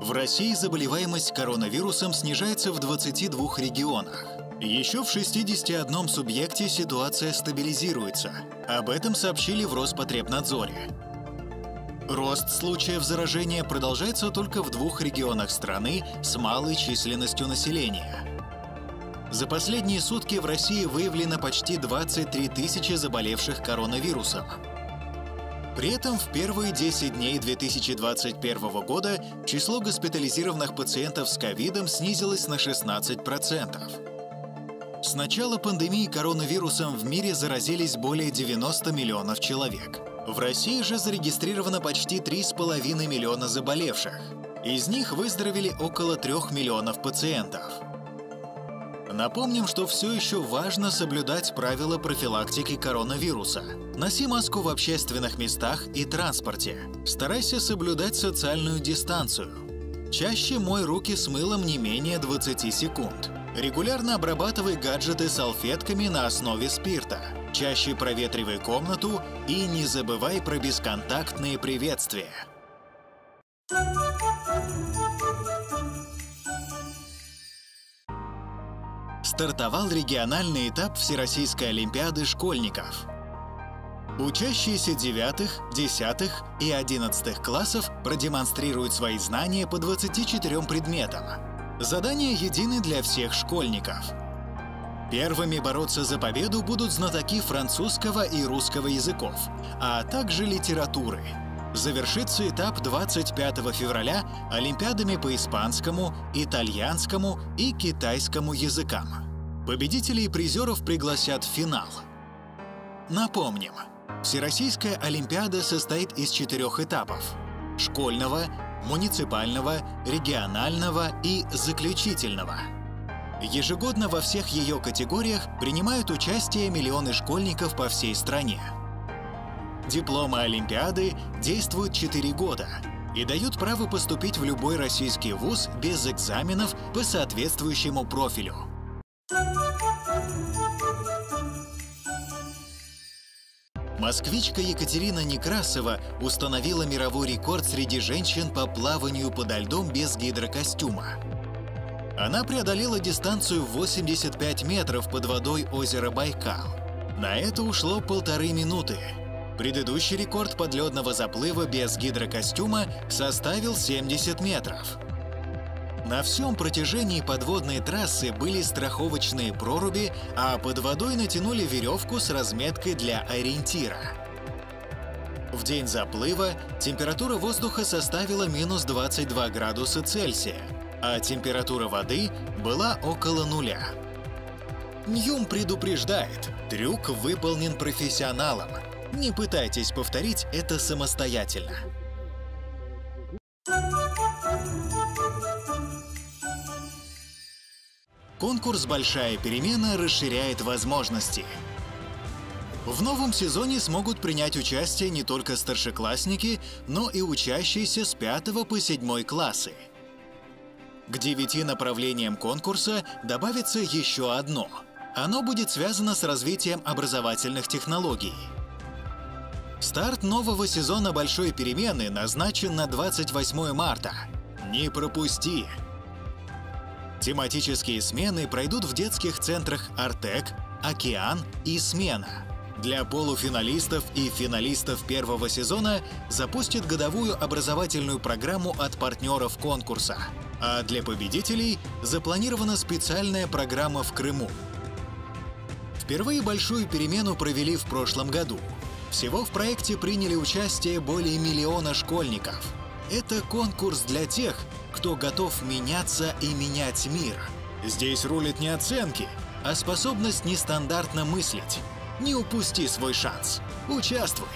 В России заболеваемость коронавирусом снижается в 22 регионах. Еще в 61 субъекте ситуация стабилизируется. Об этом сообщили в Роспотребнадзоре. Рост случаев заражения продолжается только в 2 регионах страны с малой численностью населения. За последние сутки в России выявлено почти 23 тысячи заболевших коронавирусом. При этом в первые 10 дней 2021 года число госпитализированных пациентов с ковидом снизилось на 16%. С начала пандемии коронавирусом в мире заразились более 90 миллионов человек. В России же зарегистрировано почти 3,5 миллиона заболевших. Из них выздоровели около 3 миллионов пациентов. Напомним, что все еще важно соблюдать правила профилактики коронавируса. Носи маску в общественных местах и транспорте. Старайся соблюдать социальную дистанцию. Чаще мой руки с мылом не менее 20 секунд. Регулярно обрабатывай гаджеты салфетками на основе спирта. Чаще проветривай комнату и не забывай про бесконтактные приветствия. Стартовал региональный этап Всероссийской олимпиады школьников. Учащиеся 9, 10 и 11 классов продемонстрируют свои знания по 24 предметам. Задания едины для всех школьников. Первыми бороться за победу будут знатоки французского и русского языков, а также литературы. Завершится этап 25 февраля олимпиадами по испанскому, итальянскому и китайскому языкам. Победителей и призеров пригласят в финал. Напомним, Всероссийская олимпиада состоит из 4 этапов – школьного, муниципального, регионального и заключительного. Ежегодно во всех ее категориях принимают участие миллионы школьников по всей стране. Дипломы олимпиады действуют 4 года и дают право поступить в любой российский вуз без экзаменов по соответствующему профилю. Москвичка Екатерина Некрасова установила мировой рекорд среди женщин по плаванию подо льдом без гидрокостюма. Она преодолела дистанцию в 85 метров под водой озера Байкал. На это ушло 1,5 минуты. Предыдущий рекорд подледного заплыва без гидрокостюма составил 70 метров. На всем протяжении подводной трассы были страховочные проруби, а под водой натянули веревку с разметкой для ориентира. В день заплыва температура воздуха составила -22 градуса Цельсия, а температура воды была около нуля. Ньюм предупреждает, трюк выполнен профессионалом. Не пытайтесь повторить это самостоятельно. Конкурс «Большая перемена» расширяет возможности. В новом сезоне смогут принять участие не только старшеклассники, но и учащиеся с 5 по 7 классы. К 9 направлениям конкурса добавится еще одно. Оно будет связано с развитием образовательных технологий. Старт нового сезона «Большой перемены» назначен на 28 марта. Не пропусти! Тематические смены пройдут в детских центрах «Артек», «Океан» и «Смена». Для полуфиналистов и финалистов первого сезона запустят годовую образовательную программу от партнеров конкурса. А для победителей запланирована специальная программа в Крыму. Впервые «Большую перемену» провели в прошлом году. Всего в проекте приняли участие более 1 миллиона школьников. Это конкурс для тех, кто готов меняться и менять мир. Здесь рулят не оценки, а способность нестандартно мыслить. Не упусти свой шанс. Участвуй!